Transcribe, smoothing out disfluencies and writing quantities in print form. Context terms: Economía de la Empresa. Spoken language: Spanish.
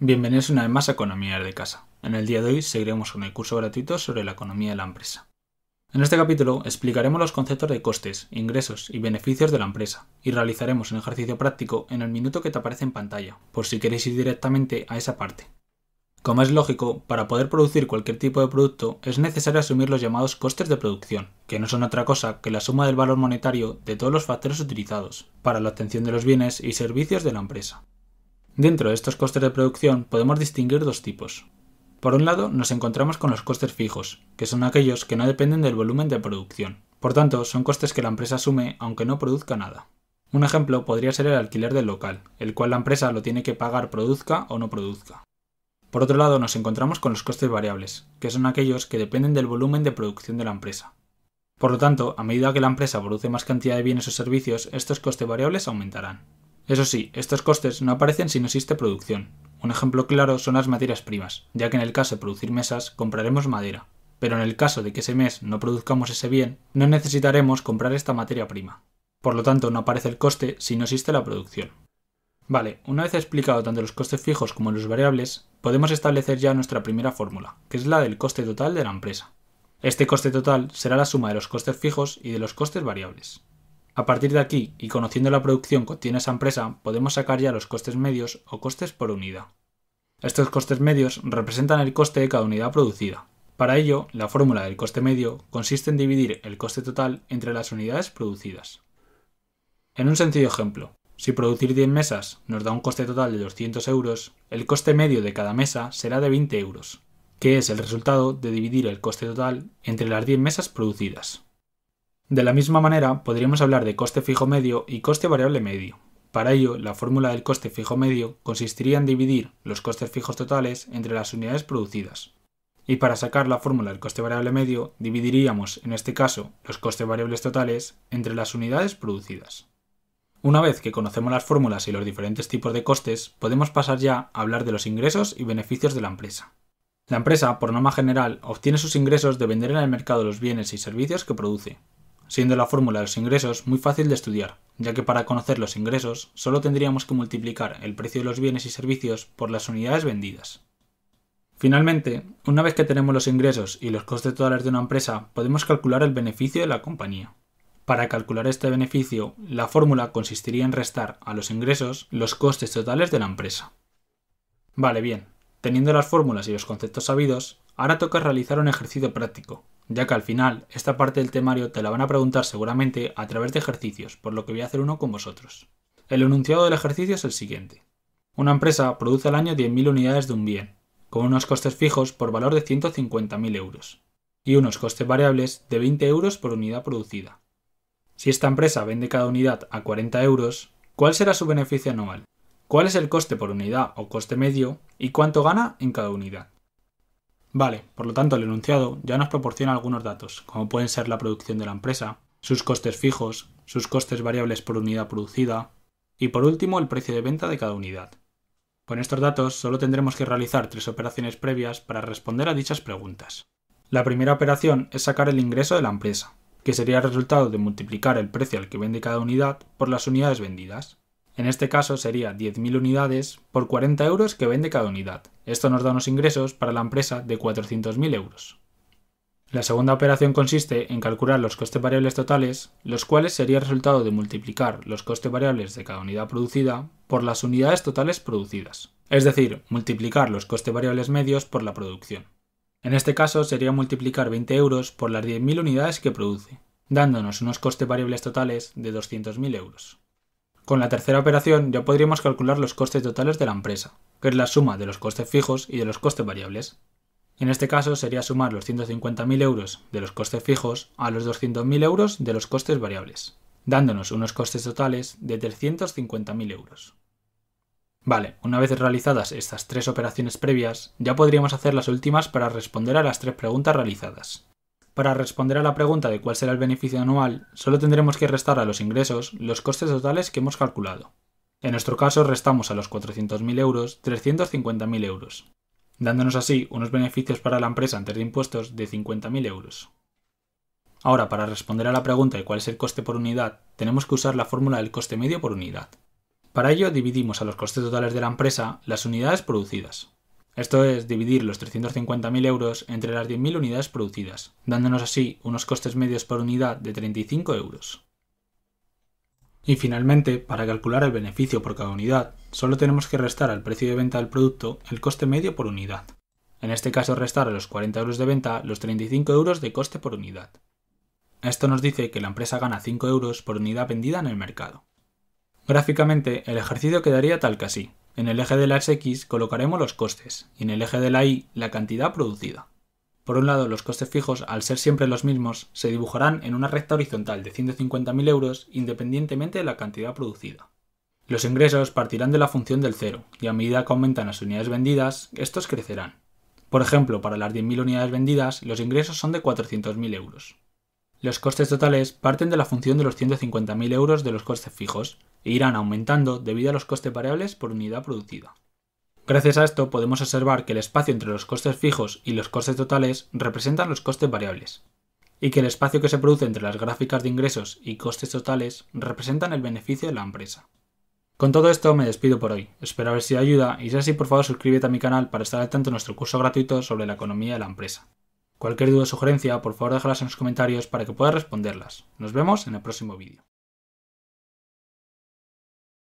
Bienvenidos una vez más a Economía de Casa. En el día de hoy seguiremos con el curso gratuito sobre la economía de la empresa. En este capítulo explicaremos los conceptos de costes, ingresos y beneficios de la empresa y realizaremos un ejercicio práctico en el minuto que te aparece en pantalla, por si queréis ir directamente a esa parte. Como es lógico, para poder producir cualquier tipo de producto es necesario asumir los llamados costes de producción, que no son otra cosa que la suma del valor monetario de todos los factores utilizados para la obtención de los bienes y servicios de la empresa. Dentro de estos costes de producción podemos distinguir dos tipos. Por un lado, nos encontramos con los costes fijos, que son aquellos que no dependen del volumen de producción. Por tanto, son costes que la empresa asume aunque no produzca nada. Un ejemplo podría ser el alquiler del local, el cual la empresa lo tiene que pagar produzca o no produzca. Por otro lado, nos encontramos con los costes variables, que son aquellos que dependen del volumen de producción de la empresa. Por lo tanto, a medida que la empresa produce más cantidad de bienes o servicios, estos costes variables aumentarán. Eso sí, estos costes no aparecen si no existe producción. Un ejemplo claro son las materias primas, ya que en el caso de producir mesas compraremos madera, pero en el caso de que ese mes no produzcamos ese bien, no necesitaremos comprar esta materia prima. Por lo tanto, no aparece el coste si no existe la producción. Vale, una vez explicado tanto los costes fijos como los variables, podemos establecer ya nuestra primera fórmula, que es la del coste total de la empresa. Este coste total será la suma de los costes fijos y de los costes variables. A partir de aquí, y conociendo la producción que obtiene esa empresa, podemos sacar ya los costes medios o costes por unidad. Estos costes medios representan el coste de cada unidad producida. Para ello, la fórmula del coste medio consiste en dividir el coste total entre las unidades producidas. En un sencillo ejemplo, si producir 10 mesas nos da un coste total de 200 euros, el coste medio de cada mesa será de 20 euros, que es el resultado de dividir el coste total entre las 10 mesas producidas. De la misma manera, podríamos hablar de coste fijo medio y coste variable medio. Para ello, la fórmula del coste fijo medio consistiría en dividir los costes fijos totales entre las unidades producidas. Y para sacar la fórmula del coste variable medio, dividiríamos, en este caso, los costes variables totales entre las unidades producidas. Una vez que conocemos las fórmulas y los diferentes tipos de costes, podemos pasar ya a hablar de los ingresos y beneficios de la empresa. La empresa, por norma general, obtiene sus ingresos de vender en el mercado los bienes y servicios que produce, siendo la fórmula de los ingresos muy fácil de estudiar, ya que para conocer los ingresos solo tendríamos que multiplicar el precio de los bienes y servicios por las unidades vendidas. Finalmente, una vez que tenemos los ingresos y los costes totales de una empresa, podemos calcular el beneficio de la compañía. Para calcular este beneficio, la fórmula consistiría en restar a los ingresos los costes totales de la empresa. Vale, bien. Teniendo las fórmulas y los conceptos sabidos, ahora toca realizar un ejercicio práctico, ya que al final esta parte del temario te la van a preguntar seguramente a través de ejercicios, por lo que voy a hacer uno con vosotros. El enunciado del ejercicio es el siguiente. Una empresa produce al año 10.000 unidades de un bien, con unos costes fijos por valor de 150.000 euros y unos costes variables de 20 euros por unidad producida. Si esta empresa vende cada unidad a 40 euros, ¿cuál será su beneficio anual? ¿Cuál es el coste por unidad o coste medio y cuánto gana en cada unidad? Vale, por lo tanto el enunciado ya nos proporciona algunos datos, como pueden ser la producción de la empresa, sus costes fijos, sus costes variables por unidad producida y por último el precio de venta de cada unidad. Con estos datos solo tendremos que realizar 3 operaciones previas para responder a dichas preguntas. La primera operación es sacar el ingreso de la empresa, que sería el resultado de multiplicar el precio al que vende cada unidad por las unidades vendidas. En este caso sería 10.000 unidades por 40 euros que vende cada unidad. Esto nos da unos ingresos para la empresa de 400.000 euros. La segunda operación consiste en calcular los costes variables totales, los cuales sería el resultado de multiplicar los costes variables de cada unidad producida por las unidades totales producidas. Es decir, multiplicar los costes variables medios por la producción. En este caso sería multiplicar 20 euros por las 10.000 unidades que produce, dándonos unos costes variables totales de 200.000 euros. Con la tercera operación ya podríamos calcular los costes totales de la empresa, que es la suma de los costes fijos y de los costes variables. En este caso sería sumar los 150.000 euros de los costes fijos a los 200.000 euros de los costes variables, dándonos unos costes totales de 350.000 euros. Vale, una vez realizadas estas 3 operaciones previas, ya podríamos hacer las últimas para responder a las 3 preguntas realizadas. Para responder a la pregunta de cuál será el beneficio anual, solo tendremos que restar a los ingresos los costes totales que hemos calculado. En nuestro caso restamos a los 400.000 euros 350.000 euros, dándonos así unos beneficios para la empresa antes de impuestos de 50.000 euros. Ahora, para responder a la pregunta de cuál es el coste por unidad, tenemos que usar la fórmula del coste medio por unidad. Para ello dividimos a los costes totales de la empresa las unidades producidas. Esto es dividir los 350.000 euros entre las 10.000 unidades producidas, dándonos así unos costes medios por unidad de 35 euros. Y finalmente, para calcular el beneficio por cada unidad, solo tenemos que restar al precio de venta del producto el coste medio por unidad. En este caso restar a los 40 euros de venta los 35 euros de coste por unidad. Esto nos dice que la empresa gana 5 euros por unidad vendida en el mercado. Gráficamente, el ejercicio quedaría tal que así. En el eje de la X colocaremos los costes y en el eje de la Y la cantidad producida. Por un lado, los costes fijos, al ser siempre los mismos, se dibujarán en una recta horizontal de 150.000 euros independientemente de la cantidad producida. Los ingresos partirán de la función del cero y a medida que aumentan las unidades vendidas, estos crecerán. Por ejemplo, para las 10.000 unidades vendidas, los ingresos son de 400.000 euros. Los costes totales parten de la función de los 150.000 euros de los costes fijos e irán aumentando debido a los costes variables por unidad producida. Gracias a esto podemos observar que el espacio entre los costes fijos y los costes totales representan los costes variables y que el espacio que se produce entre las gráficas de ingresos y costes totales representan el beneficio de la empresa. Con todo esto me despido por hoy, espero haber sido de ayuda y si es así por favor suscríbete a mi canal para estar al tanto de nuestro curso gratuito sobre la economía de la empresa. Cualquier duda o sugerencia, por favor déjalas en los comentarios para que pueda responderlas. Nos vemos en el próximo vídeo.